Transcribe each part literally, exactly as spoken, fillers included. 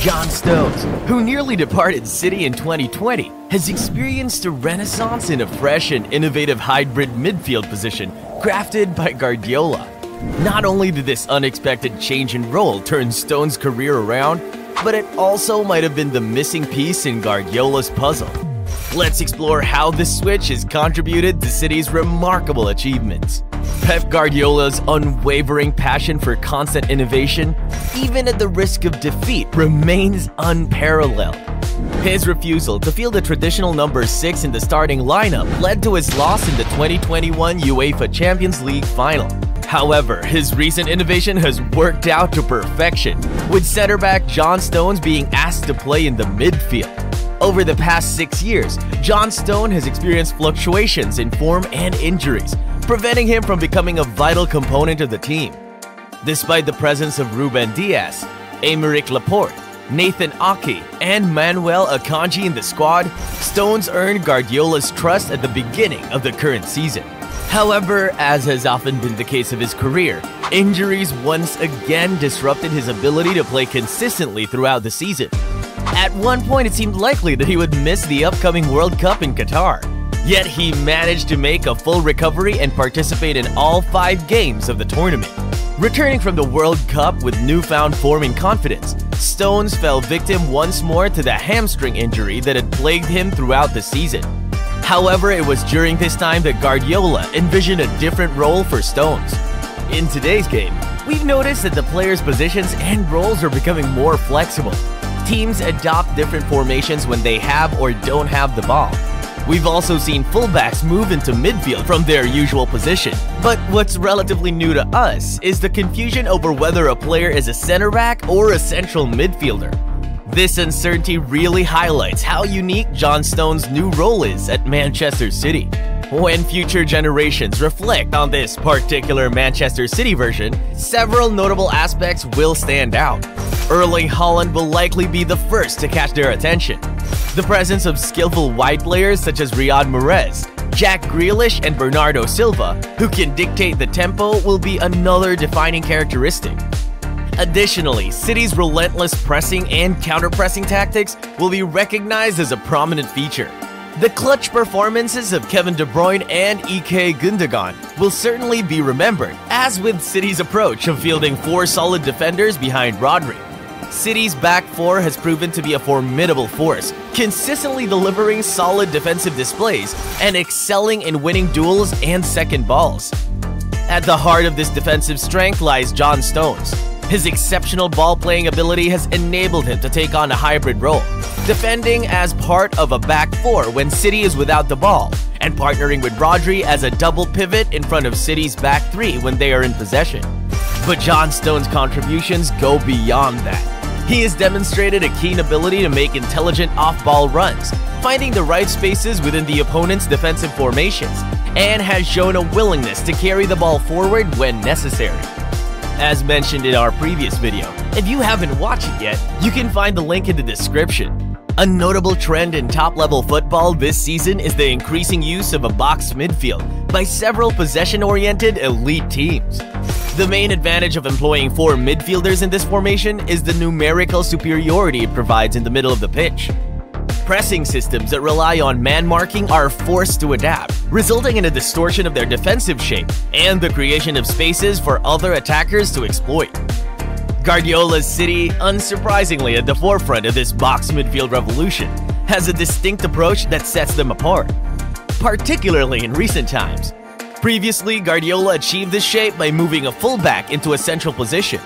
John Stones, who nearly departed City in twenty twenty, has experienced a renaissance in a fresh and innovative hybrid midfield position crafted by Guardiola. Not only did this unexpected change in role turn Stones' career around, but it also might have been the missing piece in Guardiola's puzzle. Let's explore how this switch has contributed to City's remarkable achievements. Pep Guardiola's unwavering passion for constant innovation, even at the risk of defeat, remains unparalleled. His refusal to field a traditional number six in the starting lineup led to his loss in the twenty twenty-one UEFA Champions League final. However, his recent innovation has worked out to perfection, with center-back John Stones being asked to play in the midfield. Over the past six years, John Stones has experienced fluctuations in form and injuries, preventing him from becoming a vital component of the team. Despite the presence of Ruben Dias, Aymeric Laporte, Nathan Ake, and Manuel Akanji in the squad, Stones earned Guardiola's trust at the beginning of the current season. However, as has often been the case of his career, injuries once again disrupted his ability to play consistently throughout the season. At one point, it seemed likely that he would miss the upcoming World Cup in Qatar. Yet he managed to make a full recovery and participate in all five games of the tournament. Returning from the World Cup with newfound form and confidence, Stones fell victim once more to the hamstring injury that had plagued him throughout the season. However, it was during this time that Guardiola envisioned a different role for Stones. In today's game, we've noticed that the players' positions and roles are becoming more flexible. Teams adopt different formations when they have or don't have the ball. We've also seen fullbacks move into midfield from their usual position. But what's relatively new to us is the confusion over whether a player is a center back or a central midfielder. This uncertainty really highlights how unique John Stones' new role is at Manchester City. When future generations reflect on this particular Manchester City version, several notable aspects will stand out. Erling Haaland will likely be the first to catch their attention. The presence of skillful wide players such as Riyad Mahrez, Jack Grealish, and Bernardo Silva, who can dictate the tempo, will be another defining characteristic. Additionally, City's relentless pressing and counter-pressing tactics will be recognized as a prominent feature. The clutch performances of Kevin De Bruyne and Ilkay Gundogan will certainly be remembered, as with City's approach of fielding four solid defenders behind Rodri. City's back four has proven to be a formidable force, consistently delivering solid defensive displays and excelling in winning duels and second balls. At the heart of this defensive strength lies John Stones. His exceptional ball-playing ability has enabled him to take on a hybrid role, defending as part of a back four when City is without the ball, and partnering with Rodri as a double pivot in front of City's back three when they are in possession. But John Stones' contributions go beyond that. He has demonstrated a keen ability to make intelligent off-ball runs, finding the right spaces within the opponent's defensive formations, and has shown a willingness to carry the ball forward when necessary. As mentioned in our previous video, if you haven't watched it yet, you can find the link in the description. A notable trend in top-level football this season is the increasing use of a box midfield by several possession-oriented elite teams. The main advantage of employing four midfielders in this formation is the numerical superiority it provides in the middle of the pitch. Pressing systems that rely on man-marking are forced to adapt, resulting in a distortion of their defensive shape and the creation of spaces for other attackers to exploit. Guardiola's City, unsurprisingly at the forefront of this box midfield revolution, has a distinct approach that sets them apart, particularly in recent times. Previously, Guardiola achieved this shape by moving a fullback into a central position.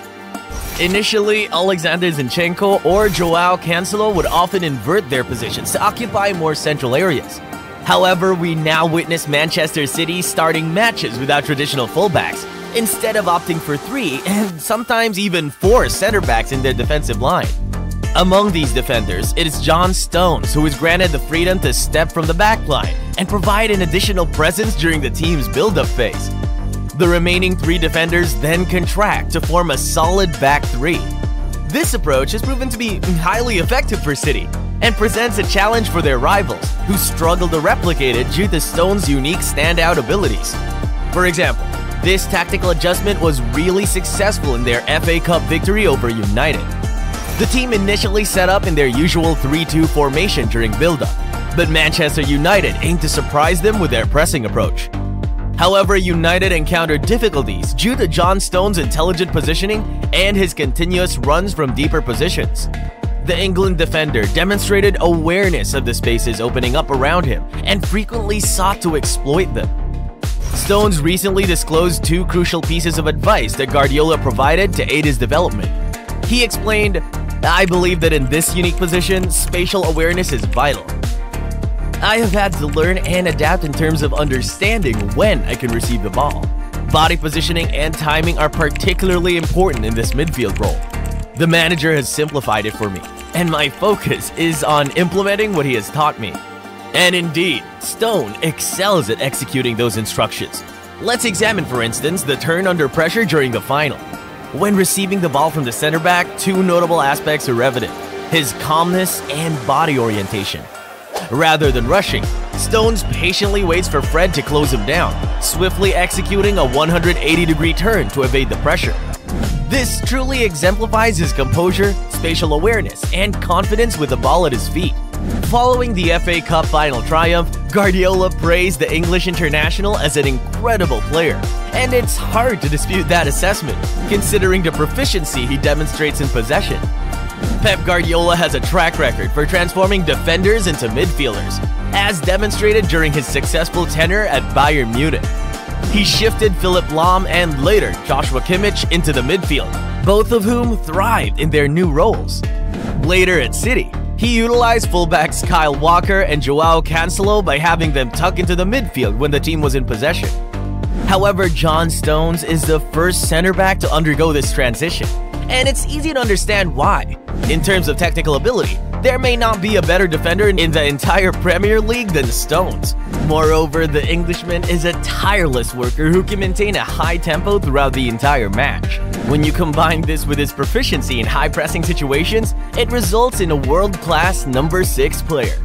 Initially, Alexander Zinchenko or Joao Cancelo would often invert their positions to occupy more central areas. However, we now witness Manchester City starting matches without traditional fullbacks, instead of opting for three and sometimes even four center-backs in their defensive line. Among these defenders, it is John Stones who is granted the freedom to step from the backline and provide an additional presence during the team's build-up phase. The remaining three defenders then contract to form a solid back three. This approach has proven to be highly effective for City and presents a challenge for their rivals, who struggle to replicate it due to Stones' unique standout abilities. For example, this tactical adjustment was really successful in their F A Cup victory over United. The team initially set up in their usual three two formation during build-up, but Manchester United aimed to surprise them with their pressing approach. However, United encountered difficulties due to John Stones' intelligent positioning and his continuous runs from deeper positions. The England defender demonstrated awareness of the spaces opening up around him and frequently sought to exploit them. Stones recently disclosed two crucial pieces of advice that Guardiola provided to aid his development. He explained, "I believe that in this unique position, spatial awareness is vital. I have had to learn and adapt in terms of understanding when I can receive the ball. Body positioning and timing are particularly important in this midfield role. The manager has simplified it for me, and my focus is on implementing what he has taught me." And indeed, Stone excels at executing those instructions. Let's examine, for instance, the turn under pressure during the final. When receiving the ball from the center back, two notable aspects are evident: his calmness and body orientation. Rather than rushing, Stones patiently waits for Fred to close him down, swiftly executing a one hundred eighty degree turn to evade the pressure. This truly exemplifies his composure, spatial awareness, and confidence with the ball at his feet. Following the F A Cup final triumph, Guardiola praised the English international as an incredible player, and it's hard to dispute that assessment, considering the proficiency he demonstrates in possession. Pep Guardiola has a track record for transforming defenders into midfielders, as demonstrated during his successful tenure at Bayern Munich. He shifted Philipp Lahm and later Joshua Kimmich into the midfield, both of whom thrived in their new roles. Later at City, he utilized fullbacks Kyle Walker and Joao Cancelo by having them tuck into the midfield when the team was in possession. However, John Stones is the first center-back to undergo this transition, and it's easy to understand why. In terms of technical ability, there may not be a better defender in the entire Premier League than Stones. Moreover, the Englishman is a tireless worker who can maintain a high tempo throughout the entire match. When you combine this with his proficiency in high-pressing situations, it results in a world-class number six player.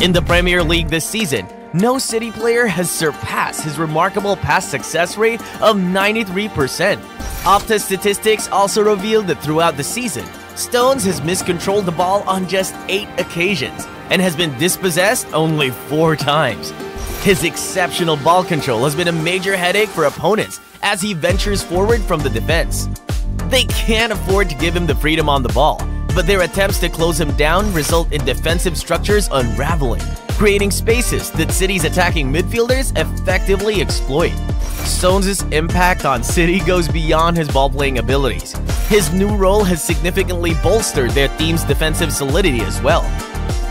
In the Premier League this season, no City player has surpassed his remarkable pass success rate of ninety-three percent. Opta statistics also revealed that throughout the season, Stones has miscontrolled the ball on just eight occasions and has been dispossessed only four times. His exceptional ball control has been a major headache for opponents as he ventures forward from the defense. They can't afford to give him the freedom on the ball, but their attempts to close him down result in defensive structures unraveling, creating spaces that City's attacking midfielders effectively exploit. Stones' impact on City goes beyond his ball-playing abilities. His new role has significantly bolstered their team's defensive solidity as well.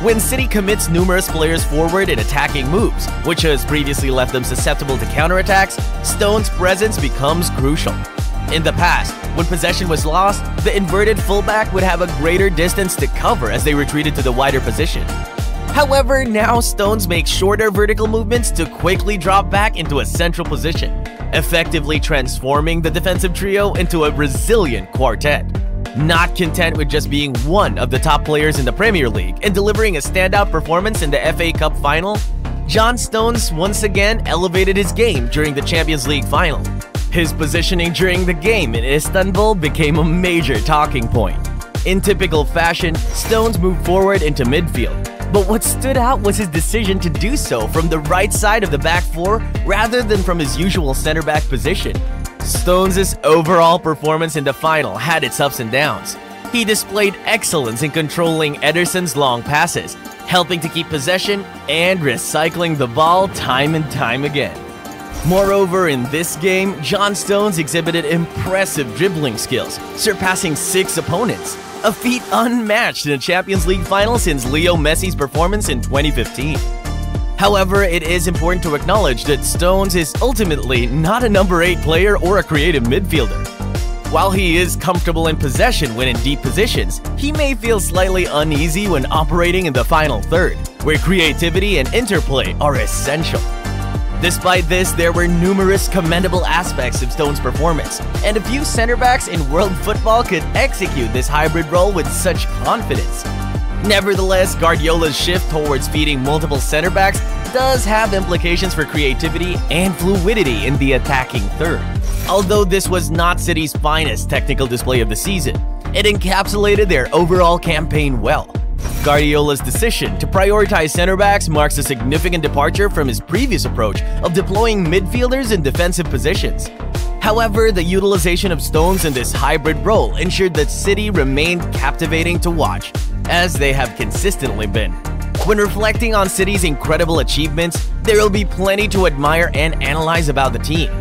When City commits numerous players forward in attacking moves, which has previously left them susceptible to counterattacks, Stones' presence becomes crucial. In the past, when possession was lost, the inverted fullback would have a greater distance to cover as they retreated to the wider position. However, now Stones makes shorter vertical movements to quickly drop back into a central position, effectively transforming the defensive trio into a resilient quartet. Not content with just being one of the top players in the Premier League and delivering a standout performance in the F A Cup final, John Stones once again elevated his game during the Champions League final. His positioning during the game in Istanbul became a major talking point. In typical fashion, Stones moved forward into midfield, but what stood out was his decision to do so from the right side of the back four rather than from his usual center-back position. Stones' overall performance in the final had its ups and downs. He displayed excellence in controlling Ederson's long passes, helping to keep possession and recycling the ball time and time again. Moreover, in this game, John Stones exhibited impressive dribbling skills, surpassing six opponents, a feat unmatched in a Champions League final since Leo Messi's performance in twenty fifteen. However, it is important to acknowledge that Stones is ultimately not a number eight player or a creative midfielder. While he is comfortable in possession when in deep positions, he may feel slightly uneasy when operating in the final third, where creativity and interplay are essential. Despite this, there were numerous commendable aspects of Stones' performance, and a few center-backs in world football could execute this hybrid role with such confidence. Nevertheless, Guardiola's shift towards feeding multiple center-backs does have implications for creativity and fluidity in the attacking third. Although this was not City's finest technical display of the season, It encapsulated their overall campaign well. Guardiola's decision to prioritize center-backs marks a significant departure from his previous approach of deploying midfielders in defensive positions. However, the utilization of Stones in this hybrid role ensured that City remained captivating to watch, as they have consistently been. When reflecting on City's incredible achievements, there will be plenty to admire and analyze about the team.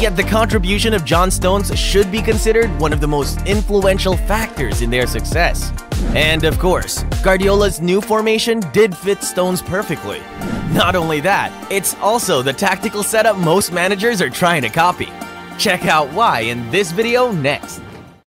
Yet the contribution of John Stones should be considered one of the most influential factors in their success. And of course, Guardiola's new formation did fit Stones perfectly. Not only that, it's also the tactical setup most managers are trying to copy. Check out why in this video next.